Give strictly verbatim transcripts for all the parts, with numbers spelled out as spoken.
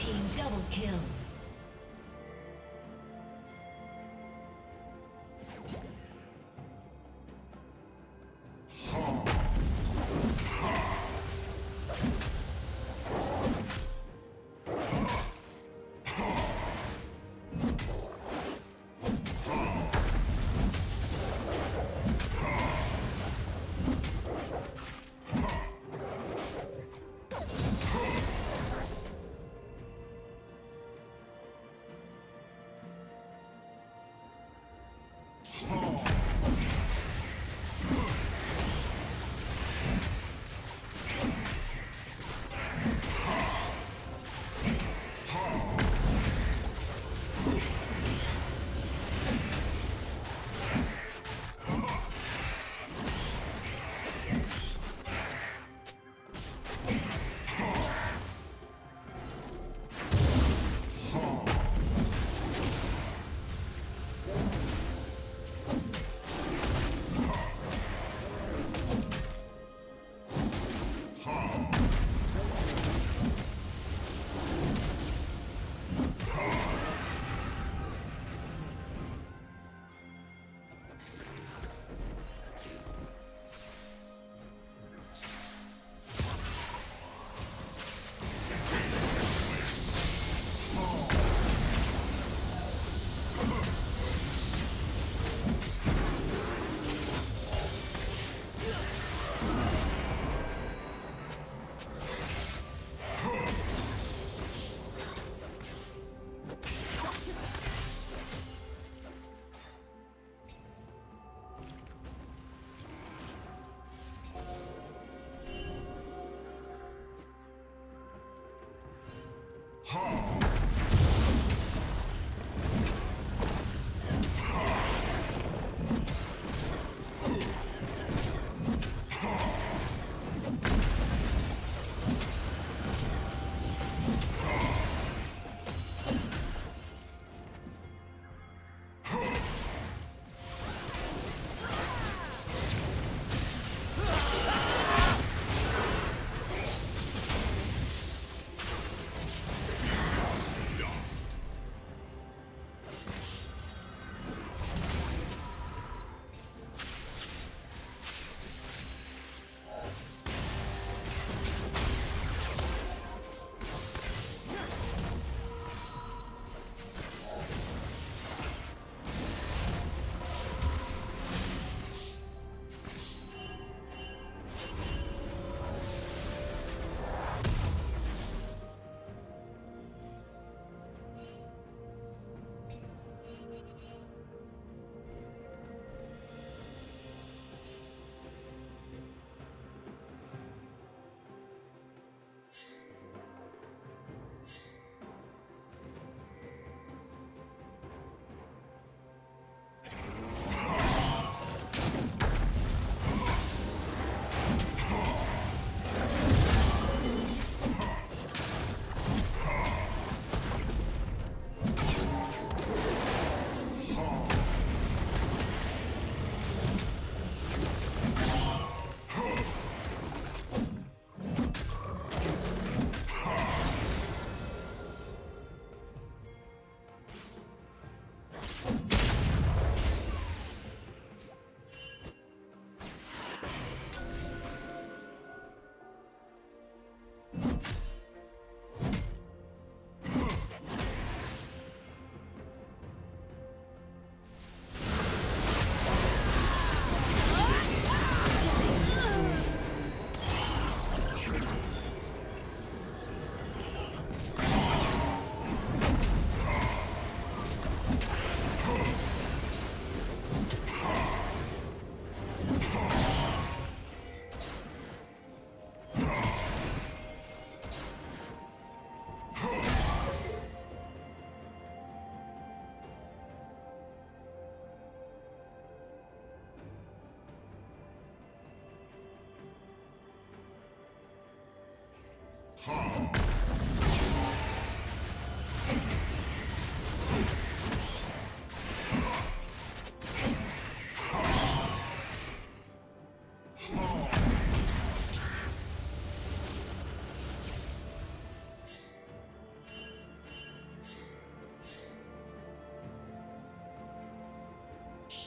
team double kill.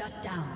Shut down.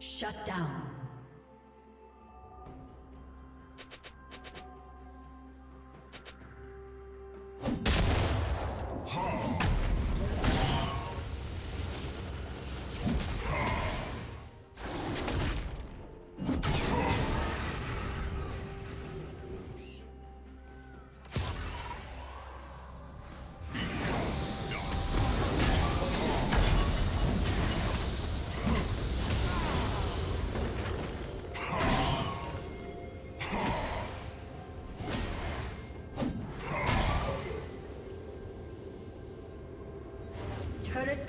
Shut down. Turret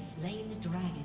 has slain the dragon.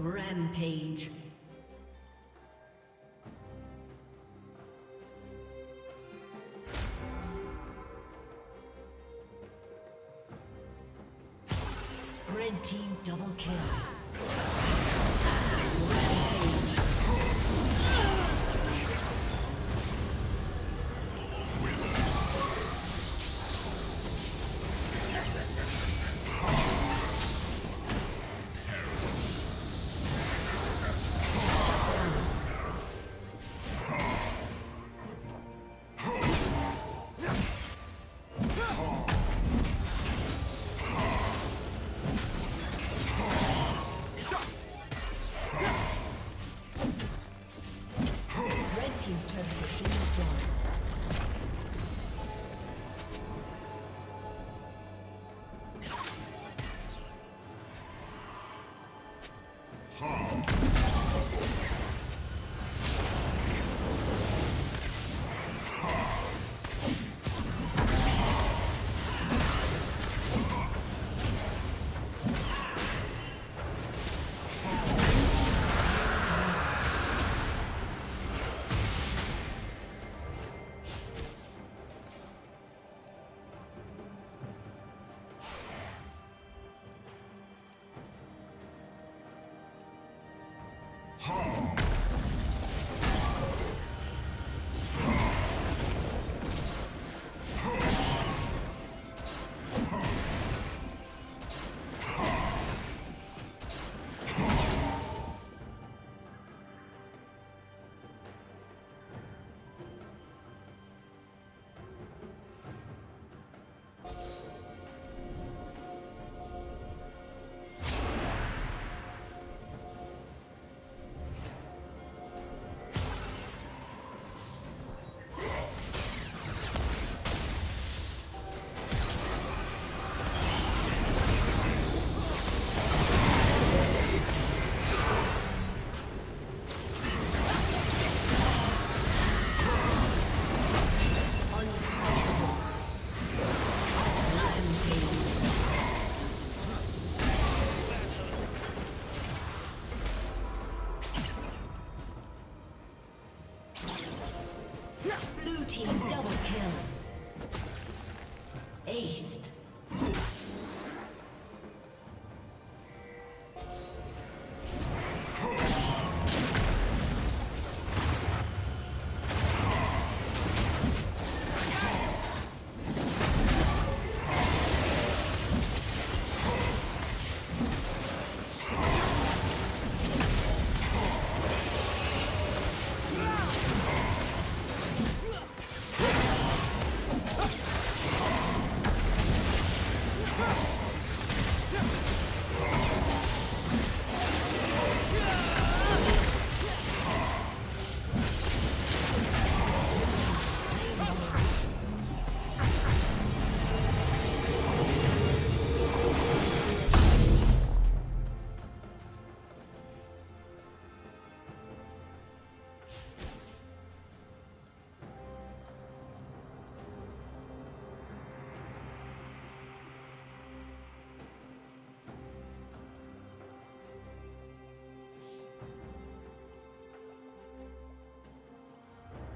Rampage. Red team double kill. Shut up!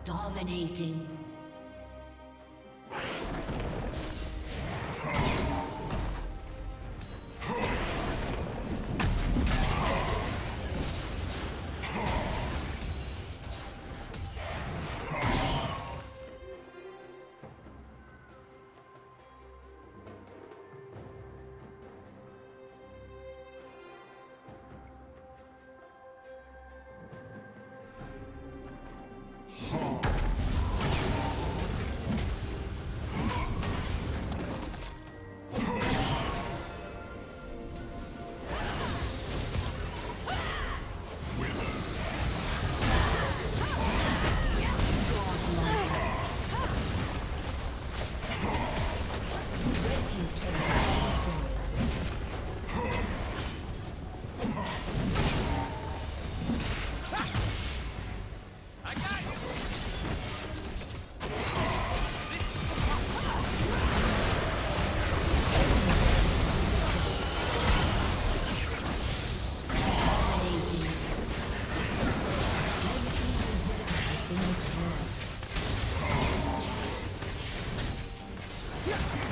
Dominating. Yeah.